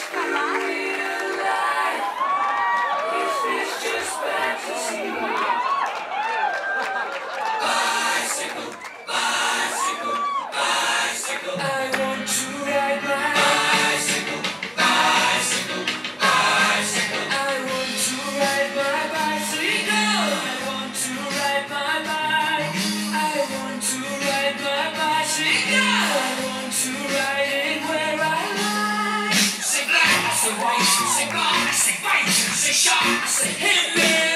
Say right, say wrong, say right, say right, say short, say hit me.